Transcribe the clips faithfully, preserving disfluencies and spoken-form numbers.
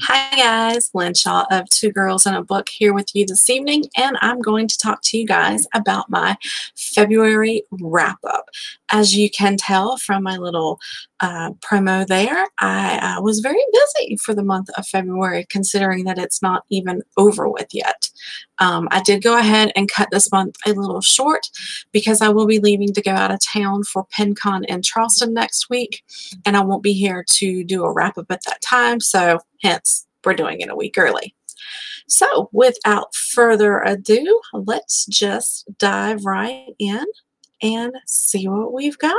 Hi guys, Lynn Shaw of Two Girls in a Book here with you this evening, and I'm going to talk to you guys about my February wrap-up. As you can tell from my little uh, promo there, I uh, was very busy for the month of February, considering that it's not even over with yet. Um, I did go ahead and cut this month a little short because I will be leaving to go out of town for PenCon in Charleston next week, and I won't be here to do a wrap-up at that time, so hence we're doing it a week early. So without further ado, let's just dive right in and see what we've got.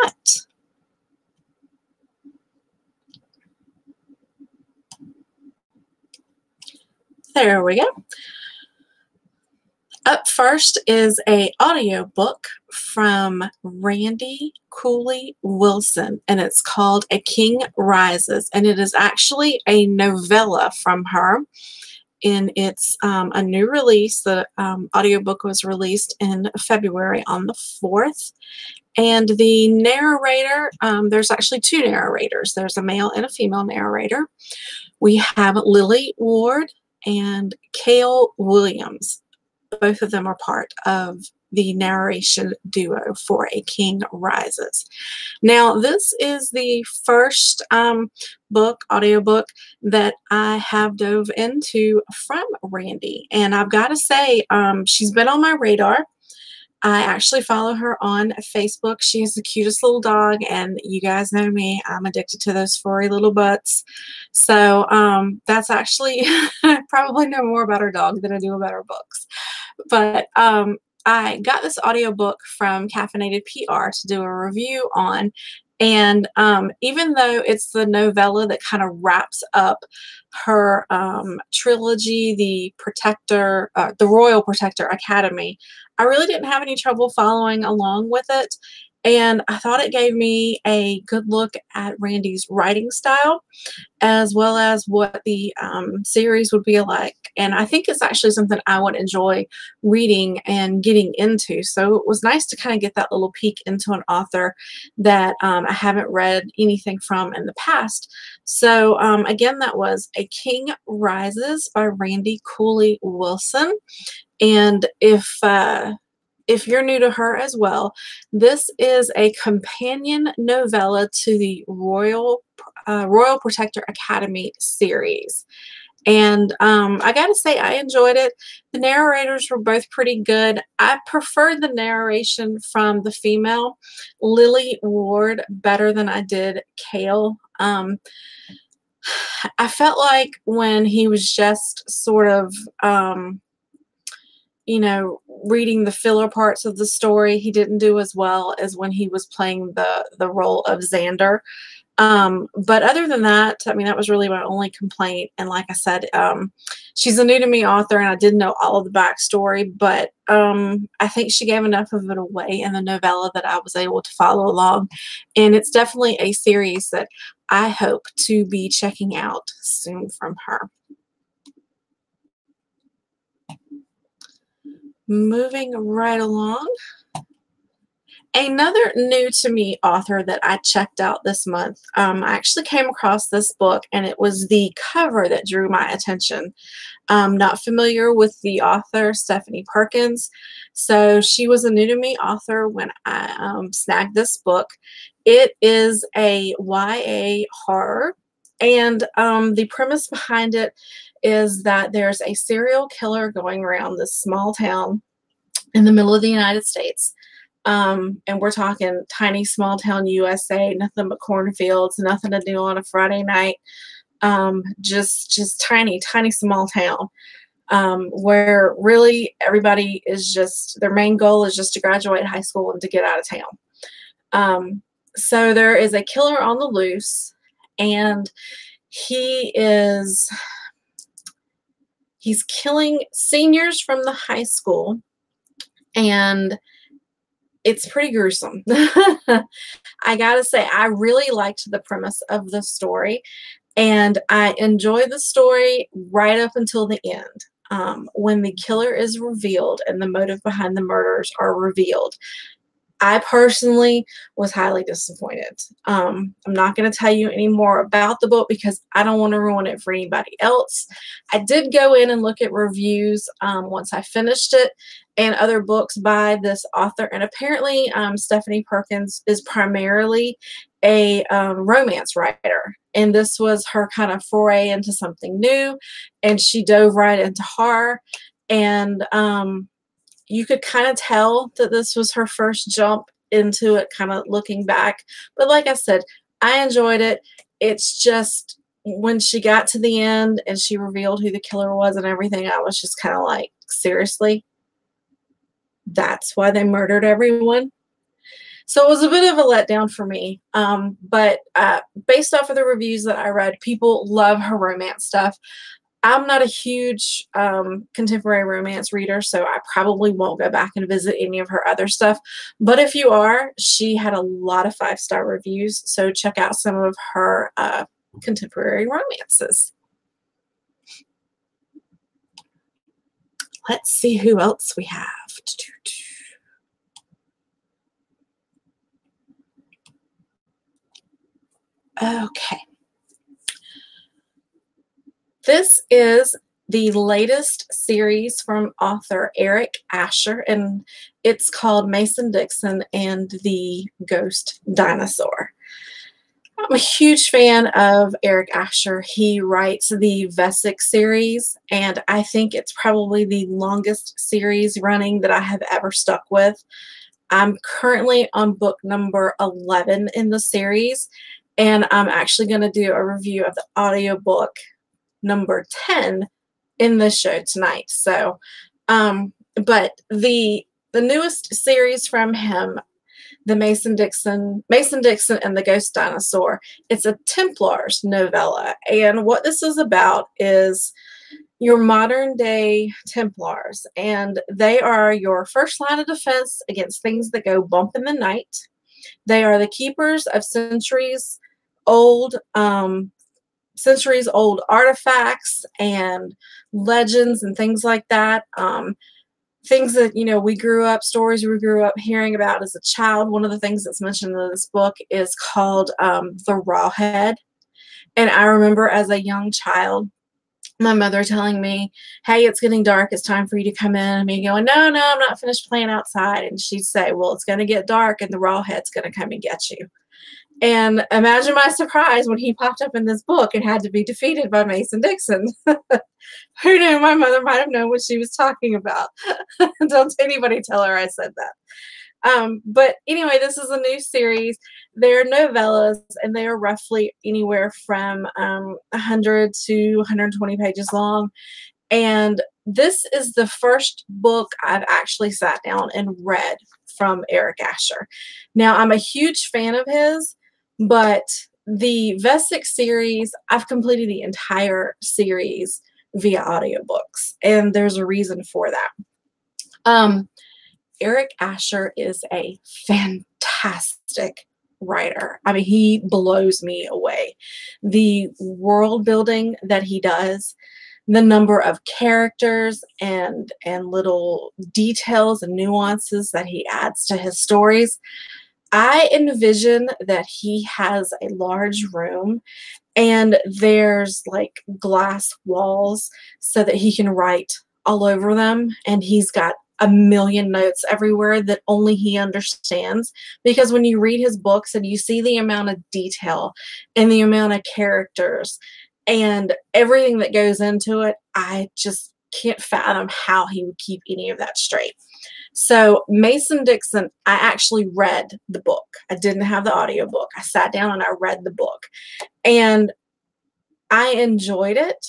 There we go. Up first is an audiobook from Randy Cooley Wilson, and it's called A King Rises, and it is actually a novella from her. And it's um, a new release. The um, audiobook was released in February on the fourth. And the narrator, um, there's actually two narrators. There's a male and a female narrator. We have Lily Ward and Kale Williams. Both of them are part of the narration duo for A King Rises. Now, this is the first um, book, audiobook, that I have dove into from Randy. And I've got to say, um, she's been on my radar. I actually follow her on Facebook. She has the cutest little dog, and you guys know me. I'm addicted to those furry little butts. So um, that's actually, I probably know more about her dog than I do about her books. But um, I got this audiobook from Caffeinated P R to do a review on. And um, even though it's the novella that kind of wraps up her um, trilogy, the Protector, uh, the Royal Protector Academy, I really didn't have any trouble following along with it. And I thought it gave me a good look at Randy's writing style, as well as what the um, series would be like. And I think it's actually something I would enjoy reading and getting into. So it was nice to kind of get that little peek into an author that um, I haven't read anything from in the past. So um, again, that was A King Rises by Randy Cooley Wilson. And if... Uh, If you're new to her as well, this is a companion novella to the Royal uh, Royal Protector Academy series. And um, I got to say, I enjoyed it. The narrators were both pretty good. I preferred the narration from the female, Lily Ward, better than I did Kale. Um, I felt like when he was just sort of... Um, you know, reading the filler parts of the story, he didn't do as well as when he was playing the, the role of Xander. Um, but other than that, I mean, that was really my only complaint. And like I said, um, she's a new to me author, and I didn't know all of the backstory, but um, I think she gave enough of it away in the novella that I was able to follow along. And it's definitely a series that I hope to be checking out soon from her. Moving right along, another new to me author that I checked out this month, um, I actually came across this book, and it was the cover that drew my attention. I'm not familiar with the author, Stephanie Perkins, so she was a new to me author when I um, snagged this book. It is a Y A horror, and um, the premise behind it is that there's a serial killer going around this small town in the middle of the United States. Um, and we're talking tiny small town U S A, nothing but cornfields, nothing to do on a Friday night. Um, just, just tiny, tiny small town um, where really everybody is just, their main goal is just to graduate high school and to get out of town. Um, so there is a killer on the loose, and he is... He's killing seniors from the high school, and it's pretty gruesome. I gotta say, I really liked the premise of the story, and I enjoy the story right up until the end, um, when the killer is revealed and the motive behind the murders are revealed. I personally was highly disappointed. Um, I'm not going to tell you any more about the book because I don't want to ruin it for anybody else. I did go in and look at reviews um, once I finished it and other books by this author. And apparently um, Stephanie Perkins is primarily a um, romance writer. And this was her kind of foray into something new. And she dove right into horror. And um, you could kind of tell that this was her first jump into it, kind of looking back. But like I said, I enjoyed it. It's just when she got to the end and she revealed who the killer was and everything, I was just kind of like, seriously? That's why they murdered everyone? So it was a bit of a letdown for me, um, but uh, based off of the reviews that I read, people love her romance stuff. I'm not a huge um, contemporary romance reader, so I probably won't go back and visit any of her other stuff. But if you are, she had a lot of five-star reviews, so check out some of her uh, contemporary romances. Let's see who else we have. Okay. This is the latest series from author Eric Asher, and it's called Mason Dixon and the Ghost Dinosaur. I'm a huge fan of Eric Asher. He writes the Vesik series, and I think it's probably the longest series running that I have ever stuck with. I'm currently on book number eleven in the series, and I'm actually going to do a review of the audiobook number ten in this show tonight. So, um, but the the newest series from him, the Mason Dixon, Mason Dixon and the Ghost Dinosaur, it's a Templars novella. And what this is about is your modern day Templars. And they are your first line of defense against things that go bump in the night. They are the keepers of centuries old, um, centuries old artifacts and legends and things like that. Um, things that, you know, we grew up, stories we grew up hearing about as a child. One of the things that's mentioned in this book is called um, the Rawhead. And I remember as a young child, my mother telling me, hey, it's getting dark. It's time for you to come in. And me going, no, no, I'm not finished playing outside. And she'd say, well, it's going to get dark and the Rawhead's going to come and get you. And imagine my surprise when he popped up in this book and had to be defeated by Mason Dixon. Who knew my mother might have known what she was talking about? Don't anybody tell her I said that. Um, but anyway, this is a new series. They're novellas, and they are roughly anywhere from um, one hundred to one hundred twenty pages long. And this is the first book I've actually sat down and read from Eric Asher. Now, I'm a huge fan of his, but the Vesik series, I've completed the entire series via audiobooks, and there's a reason for that. Um, Eric Asher is a fantastic writer. I mean, he blows me away. The world building that he does, the number of characters and and little details and nuances that he adds to his stories. I envision that he has a large room and there's like glass walls so that he can write all over them, and he's got a million notes everywhere that only he understands, because when you read his books and you see the amount of detail and the amount of characters and everything that goes into it, I just can't fathom how he would keep any of that straight. So Mason Dixon, I actually read the book. I didn't have the audiobook. I sat down and I read the book. And I enjoyed it.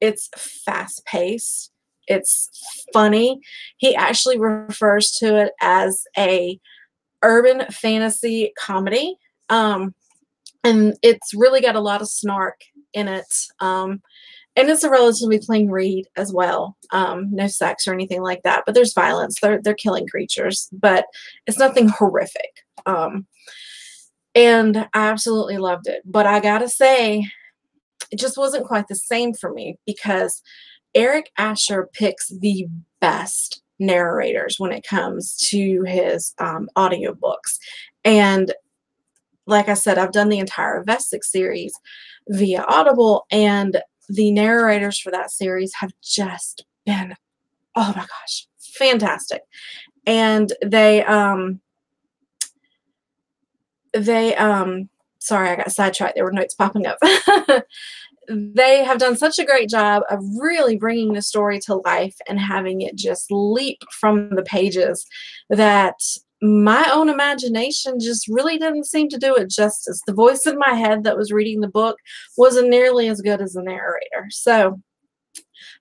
It's fast-paced. It's funny. He actually refers to it as a urban fantasy comedy. Um, and it's really got a lot of snark in it. Um, and it's a relatively plain read as well. Um, no sex or anything like that, but there's violence. They're, they're killing creatures, but it's nothing horrific. Um, and I absolutely loved it. But I gotta say, it just wasn't quite the same for me, because Eric Asher picks the best narrators when it comes to his um, audiobooks. And like I said, I've done the entire Vesik series via Audible, and the narrators for that series have just been, oh my gosh, fantastic. And they, um, they, um, sorry, I got sidetracked. There were notes popping up. They have done such a great job of really bringing the story to life and having it just leap from the pages that my own imagination just really didn't seem to do it justice. The voice in my head that was reading the book wasn't nearly as good as the narrator. So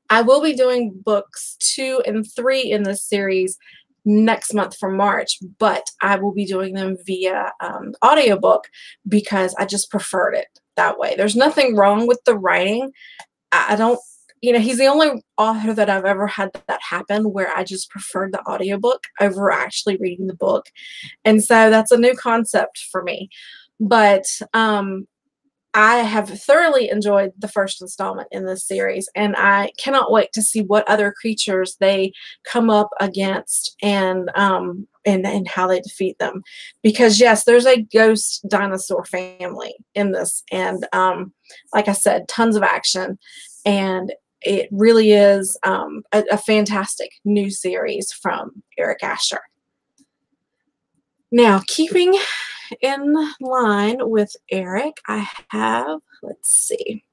I will be doing books two and three in this series next month for March, but I will be doing them via um, audiobook because I just preferred it that way. There's nothing wrong with the writing. I don't, you know, he's the only author that I've ever had that happen where I just preferred the audiobook over actually reading the book. And so that's a new concept for me. But um, I have thoroughly enjoyed the first installment in this series, and I cannot wait to see what other creatures they come up against and um, and, and how they defeat them. Because yes, there's a ghost dinosaur family in this, and um, like I said, tons of action, and it really is um, a, a fantastic new series from Eric Asher. Now, keeping in line with Eric, I have, let's see,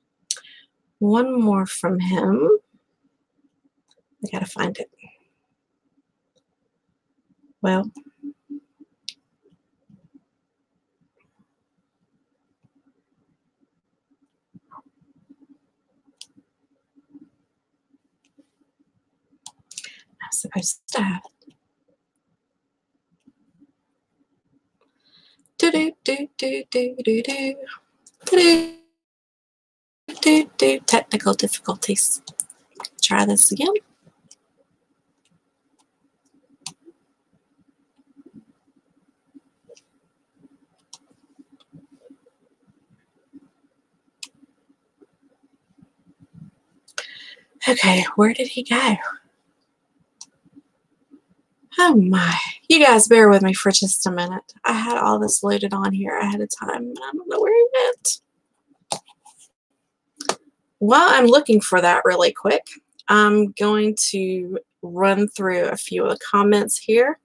one more from him. I gotta find it. Well, I'm supposed to have it. Do do do do do do do do do do. Technical difficulties. Try this again. Okay, where did he go? Oh my, you guys bear with me for just a minute. I had all this loaded on here ahead of time, and I don't know where it went. While I'm looking for that really quick, I'm going to run through a few of the comments here.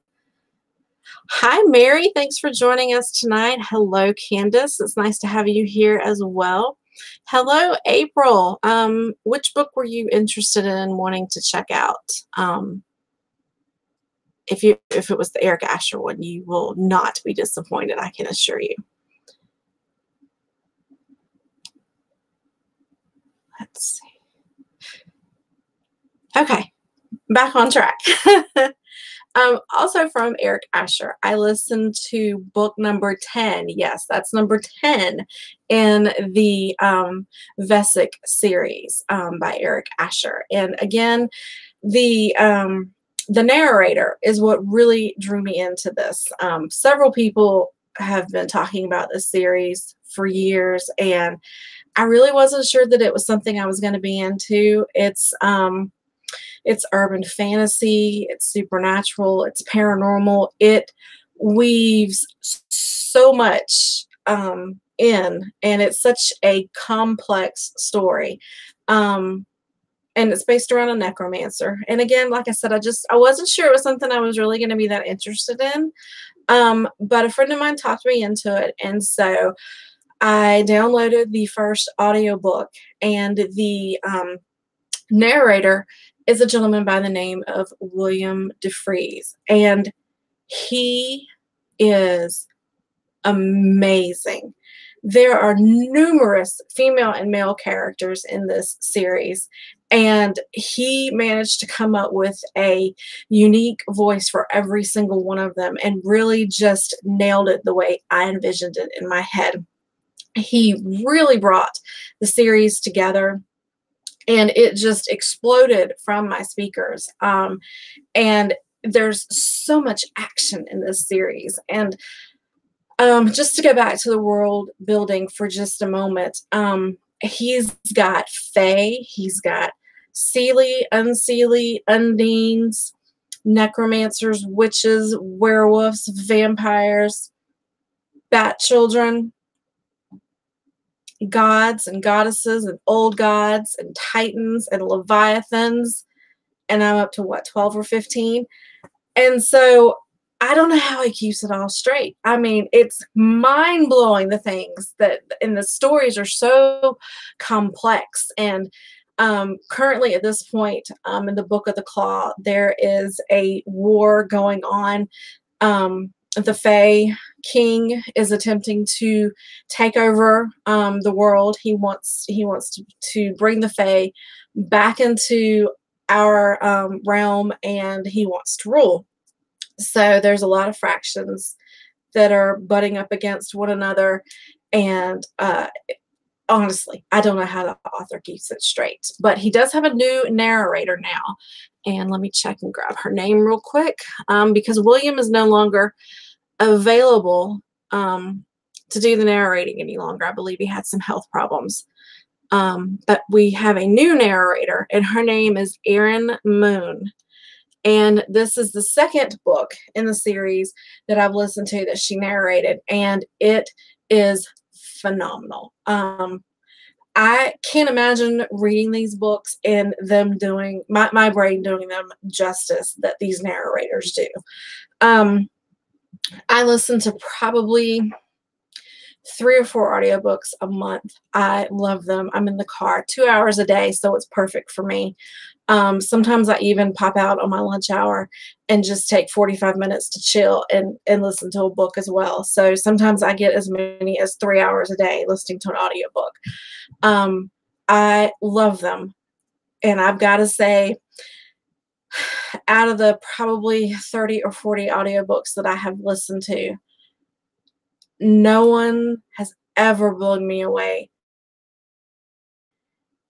Hi, Mary. Thanks for joining us tonight. Hello, Candace. It's nice to have you here as well. Hello, April. Um, which book were you interested in wanting to check out? Um, If you, if it was the Eric Asher one, you will not be disappointed, I can assure you. Let's see. Okay, back on track. um, also from Eric Asher, I listened to book number ten. Yes, that's number ten in the um, Vesik series um, by Eric Asher. And again, the... Um, The narrator is what really drew me into this. Um, several people have been talking about this series for years, and I really wasn't sure that it was something I was going to be into. It's um, it's urban fantasy, it's supernatural, it's paranormal. It weaves so much um, in, and it's such a complex story. Um, And it's based around a necromancer. And again, like I said, I just, I wasn't sure it was something I was really going to be that interested in. Um, but a friend of mine talked me into it. And so I downloaded the first audiobook, and the um, narrator is a gentleman by the name of William DeFries. And he is amazing. There are numerous female and male characters in this series, and he managed to come up with a unique voice for every single one of them, and really just nailed it the way I envisioned it in my head. He really brought the series together, and it just exploded from my speakers. Um, and there's so much action in this series. And Um, just to go back to the world building for just a moment, um, he's got Fae, he's got Seelie, Unseelie, Undines, necromancers, witches, werewolves, vampires, bat children, gods and goddesses and old gods and titans and leviathans. And I'm up to, what, twelve or fifteen? And so I don't know how he keeps it all straight. I mean, it's mind-blowing, the things that, and the stories are so complex. And um, currently at this point, um, in the Book of the Claw, there is a war going on. Um, the Fae King is attempting to take over um, the world. He wants, he wants to, to bring the Fae back into our um, realm, and he wants to rule. So there's a lot of factions that are butting up against one another. And uh, honestly, I don't know how the author keeps it straight. But he does have a new narrator now. And let me check and grab her name real quick, um, because William is no longer available um, to do the narrating any longer. I believe he had some health problems. Um, but we have a new narrator, and her name is Aaron Moon. And this is the second book in the series that I've listened to that she narrated, and it is phenomenal. Um, I can't imagine reading these books and them doing, my, my brain doing them justice that these narrators do. Um, I listen to probably three or four audiobooks a month. I love them. I'm in the car two hours a day, so it's perfect for me. Um, sometimes I even pop out on my lunch hour and just take forty-five minutes to chill and, and listen to a book as well. So sometimes I get as many as three hours a day listening to an audiobook. Um, I love them. And I've got to say, out of the probably thirty or forty audiobooks that I have listened to, no one has ever blown me away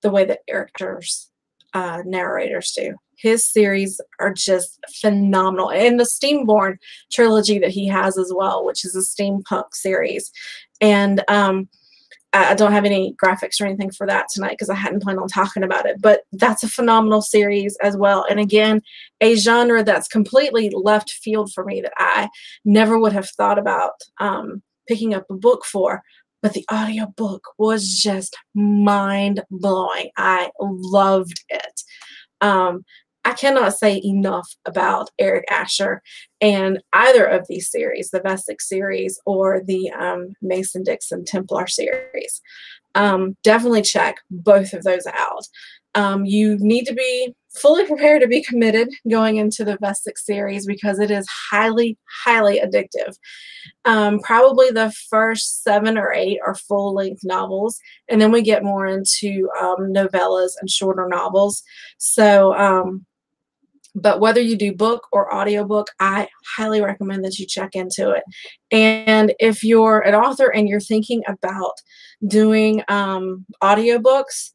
the way that Eric Asher's Uh, narrators do. His series are just phenomenal. And the Steamborn trilogy that he has as well, which is a steampunk series. And um, I don't have any graphics or anything for that tonight because I hadn't planned on talking about it, but that's a phenomenal series as well. And again, a genre that's completely left field for me that I never would have thought about um, picking up a book for. But the audiobook was just mind-blowing. I loved it. Um, I cannot say enough about Eric Asher and either of these series, the Vesik series or the um, Mason Dixon Templar series. Um, definitely check both of those out. Um, you need to be fully prepared to be committed going into the Vesik series because it is highly, highly addictive. Um, probably the first seven or eight are full-length novels, and then we get more into um, novellas and shorter novels. So, um, but whether you do book or audiobook, I highly recommend that you check into it. And if you're an author and you're thinking about doing um, audiobooks,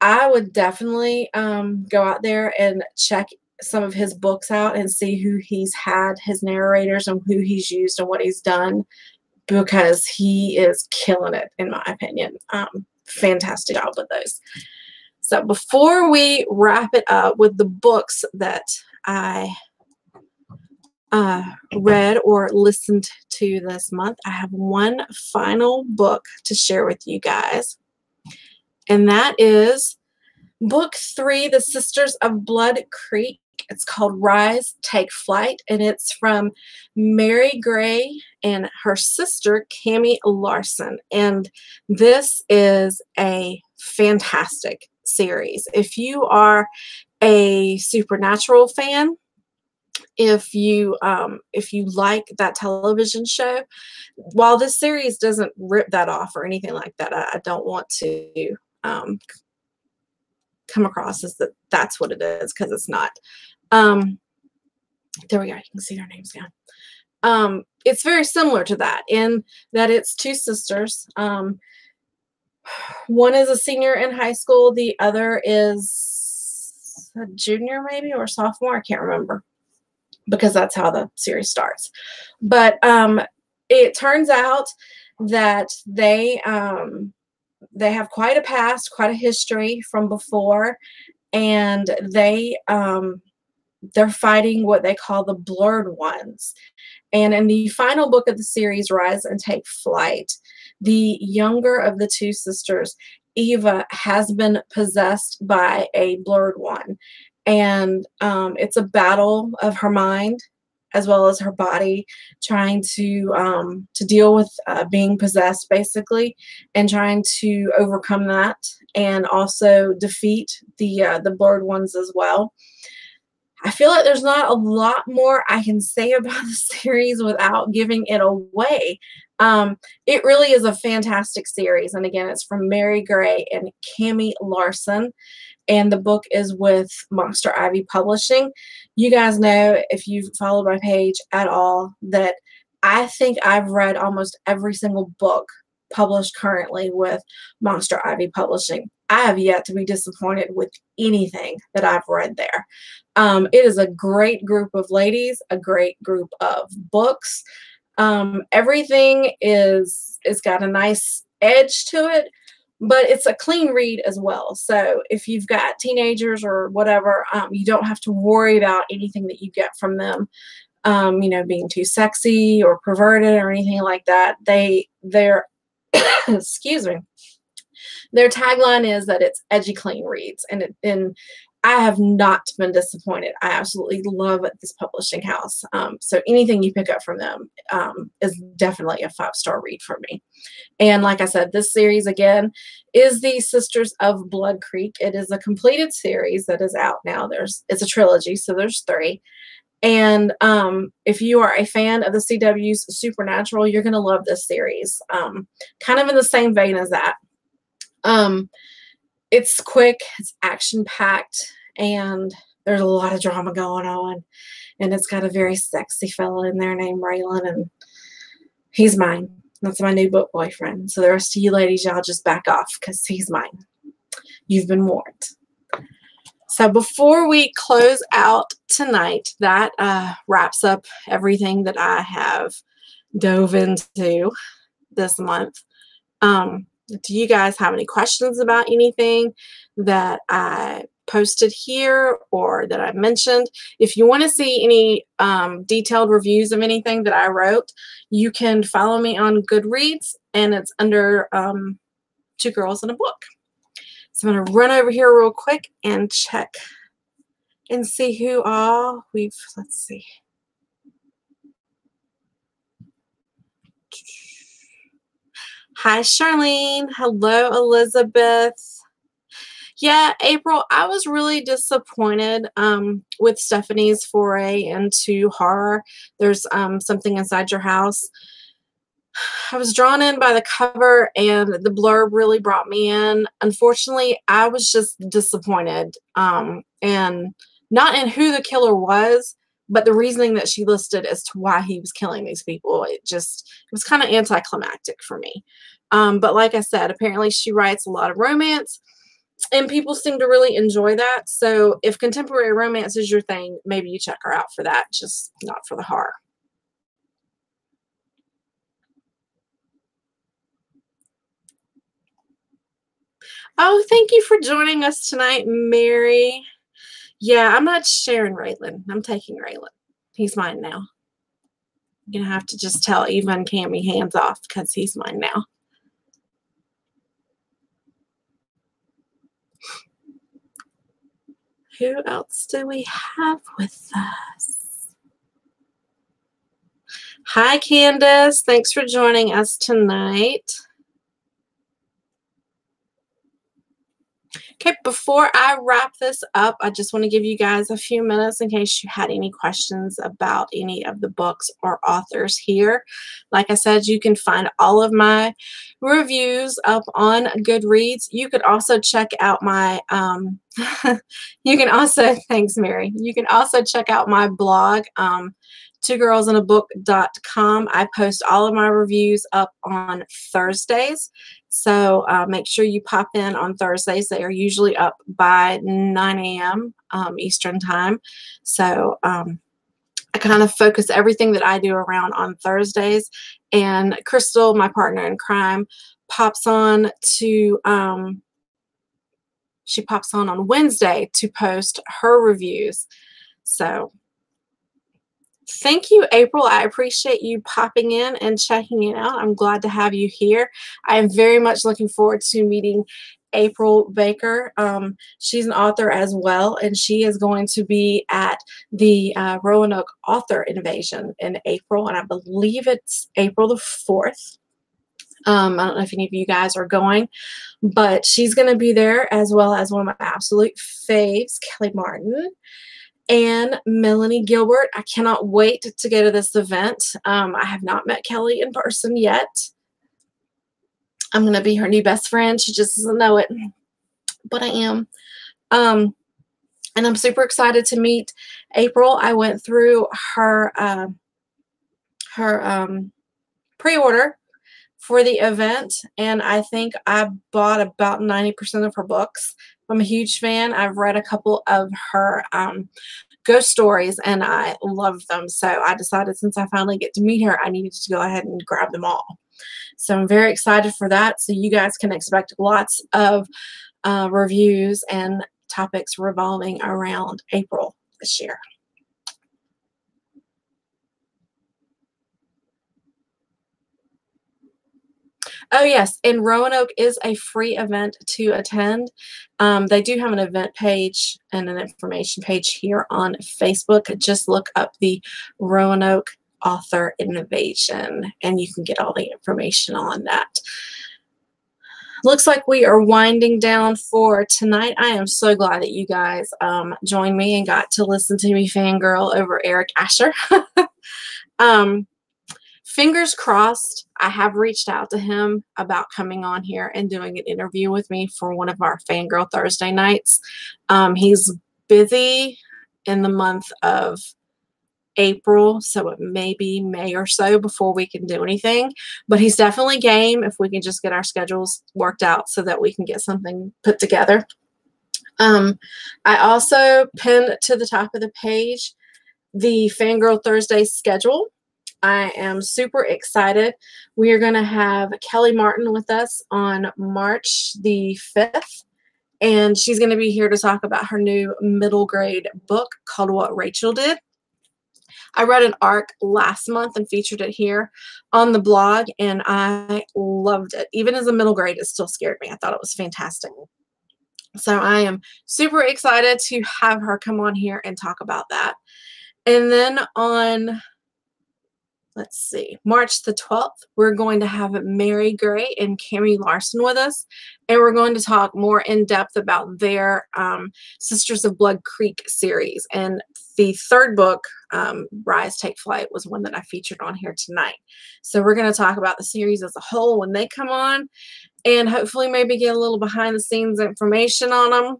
I would definitely um, go out there and check some of his books out and see who he's had, his narrators, and who he's used and what he's done, because he is killing it, in my opinion. Um, fantastic job with those. So before we wrap it up with the books that I uh, read or listened to this month, I have one final book to share with you guys. And that is book three, The Sisters of Blood Creek. It's called Rise, Take Flight, and it's from Mary Gray and her sister, Cammie Larsen. And this is a fantastic series. If you are a supernatural fan, if you um, if you like that television show, while this series doesn't rip that off or anything like that, I, I don't want to Um, come across as that that's what it is, because it's not. Um, there we go. You can see their names now. Um, it's very similar to that in that it's two sisters. Um, one is a senior in high school. The other is a junior maybe or sophomore. I can't remember because that's how the series starts. But um, it turns out that they um, They have quite a past, quite a history from before, and they um, they're fighting what they call the Blurred Ones. And in the final book of the series, Rise and Take Flight, the younger of the two sisters, Eva, has been possessed by a Blurred One. And um, it's a battle of her mind as well as her body, trying to um, to deal with uh, being possessed, basically, and trying to overcome that and also defeat the, uh, the Blurred Ones as well. I feel like there's not a lot more I can say about the series without giving it away. Um, it really is a fantastic series. And again, it's from Mary Gray and Cammie Larsen. And the book is with Monster Ivy Publishing. You guys know, if you've followed my page at all, that I think I've read almost every single book published currently with Monster Ivy Publishing. I have yet to be disappointed with anything that I've read there. Um, it is a great group of ladies, a great group of books. Um, everything is, it's got a nice edge to it, but it's a clean read as well. So if you've got teenagers or whatever, um, you don't have to worry about anything that you get from them, um, you know, being too sexy or perverted or anything like that. They, they're, excuse me. Their tagline is that it's edgy, clean reads, and it, and I have not been disappointed. I absolutely love this publishing house. Um, so anything you pick up from them um, is definitely a five-star read for me. And like I said, this series, again, is the Sisters of Blood Creek. It is a completed series that is out now. There's It's a trilogy, so there's three. And um, if you are a fan of the C W's Supernatural, you're going to love this series. Um, kind of in the same vein as that. Um, it's quick, it's action packed, and there's a lot of drama going on, and it's got a very sexy fella in there named Raylan, and he's mine. That's my new book boyfriend. So the rest of you ladies, y'all just back off, because he's mine. You've been warned. So before we close out tonight, that, uh, wraps up everything that I have dove into this month. Um, Do you guys have any questions about anything that I posted here or that I mentioned? If you want to see any um, detailed reviews of anything that I wrote, you can follow me on Goodreads, and it's under um, Two Girls in a Book. So I'm going to run over here real quick and check and see who all we've, let's see. Hi, Charlene. Hello, Elizabeth. Yeah, April, I was really disappointed um, with Stephanie's foray into horror. There's um, Something Inside Your House. I was drawn in by the cover, and the blurb really brought me in. Unfortunately, I was just disappointed, um, and not in who the killer was, but the reasoning that she listed as to why he was killing these people. It just, it was kind of anticlimactic for me. Um, but like I said, apparently she writes a lot of romance, and people seem to really enjoy that. So if contemporary romance is your thing, maybe you check her out for that, just not for the horror. Oh, thank you for joining us tonight, Mary. Yeah, I'm not sharing Raylan. I'm taking Raylan. He's mine now. I'm going to have to just tell Eva and Cammie hands off, because he's mine now. Who else do we have with us? Hi, Candace. Thanks for joining us tonight. Okay, before I wrap this up, I just want to give you guys a few minutes in case you had any questions about any of the books or authors here. Like I said, you can find all of my reviews up on Goodreads. You could also check out my, um, you can also, thanks, Mary. You can also check out my blog, um, two girls in a book dot com. I post all of my reviews up on Thursdays. So uh, make sure you pop in on Thursdays. They are usually up by nine A M Um, Eastern time. So um, I kind of focus everything that I do around on Thursdays. And Crystal, my partner in crime, pops on to, um, she pops on on Wednesday to post her reviews. So thank you, April. I appreciate you popping in and checking it out. I'm glad to have you here. I am very much looking forward to meeting April Baker. Um, she's an author as well, and she is going to be at the uh, Roanoke Author Invasion in April, and I believe it's April the fourth. Um, I don't know if any of you guys are going, but she's going to be there, as well as one of my absolute faves, Kelly Martin and Melanie Gilbert. I cannot wait to go to this event. Um, I have not met Kelly in person yet. I'm going to be her new best friend. She just doesn't know it, but I am. Um, and I'm super excited to meet April. I went through her uh, her um, pre-order for the event, and I think I bought about ninety percent of her books. I'm a huge fan. I've read a couple of her um, ghost stories, and I love them. So I decided, since I finally get to meet her, I needed to go ahead and grab them all. So I'm very excited for that. So you guys can expect lots of uh, reviews and topics revolving around April this year. Oh, yes. And Roanoke is a free event to attend. Um, they do have an event page and an information page here on Facebook. Just look up the Roanoke Author Invasion, and you can get all the information on that. Looks like we are winding down for tonight. I am so glad that you guys um, joined me and got to listen to me fangirl over Eric Asher. um, Fingers crossed, I have reached out to him about coming on here and doing an interview with me for one of our Fangirl Thursday nights. Um, he's busy in the month of April, so it may be May or so before we can do anything. But he's definitely game if we can just get our schedules worked out so that we can get something put together. Um, I also pinned to the top of the page the Fangirl Thursday schedule. I am super excited. We are going to have Kelly Martin with us on March the fifth, and she's going to be here to talk about her new middle grade book called What Rachel Did. I read an arc last month and featured it here on the blog, and I loved it. Even as a middle grade, it still scared me. I thought it was fantastic. So I am super excited to have her come on here and talk about that. And then on... let's see, March the twelfth, we're going to have Mary Gray and Cammie Larsen with us, and we're going to talk more in depth about their um, Sisters of Blood Creek series. And the third book, um, Rise, Take Flight, was one that I featured on here tonight. So we're going to talk about the series as a whole when they come on, and hopefully maybe get a little behind the scenes information on them.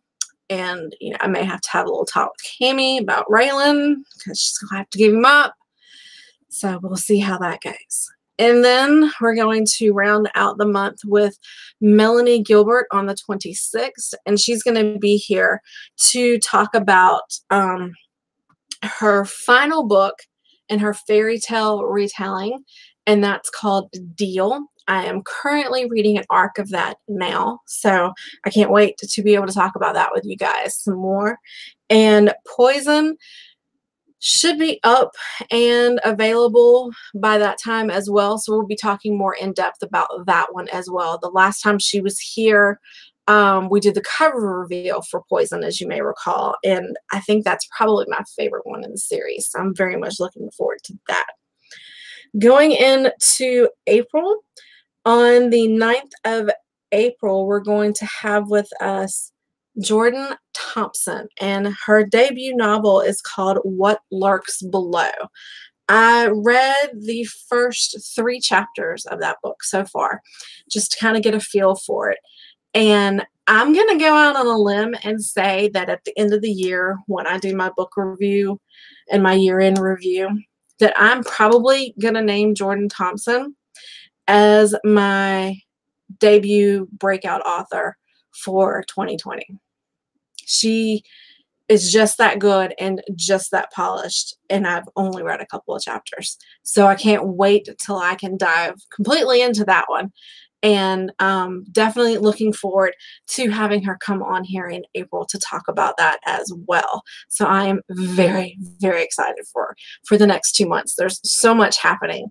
And, you know, I may have to have a little talk with Cammie about Raylan, because she's going to have to give him up. So we'll see how that goes. And then we're going to round out the month with Melanie Gilbert on the twenty-sixth. And she's going to be here to talk about um, her final book and her fairy tale retelling. And that's called Deal. I am currently reading an arc of that now. So I can't wait to, to be able to talk about that with you guys some more. And Poison should be up and available by that time as well. So we'll be talking more in depth about that one as well. The last time she was here, um, we did the cover reveal for Poison, as you may recall. And I think that's probably my favorite one in the series. So I'm very much looking forward to that. Going into April, on the ninth of April, we're going to have with us Jordan Thompson, and her debut novel is called What Lurks Below. I read the first three chapters of that book so far, just to kind of get a feel for it. And I'm going to go out on a limb and say that at the end of the year, when I do my book review and my year-end review, that I'm probably going to name Jordan Thompson as my debut breakout author for twenty twenty. She is just that good and just that polished, and I've only read a couple of chapters. So I can't wait till I can dive completely into that one and um, definitely looking forward to having her come on here in April to talk about that as well. So I am very, very excited for, for the next two months. There's so much happening.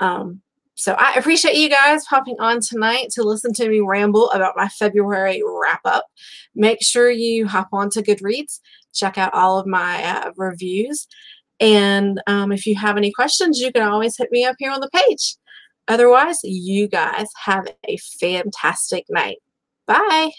Um, so I appreciate you guys popping on tonight to listen to me ramble about my February wrap up. Make sure you hop on to Goodreads, check out all of my uh, reviews. And um, if you have any questions, you can always hit me up here on the page. Otherwise, you guys have a fantastic night. Bye.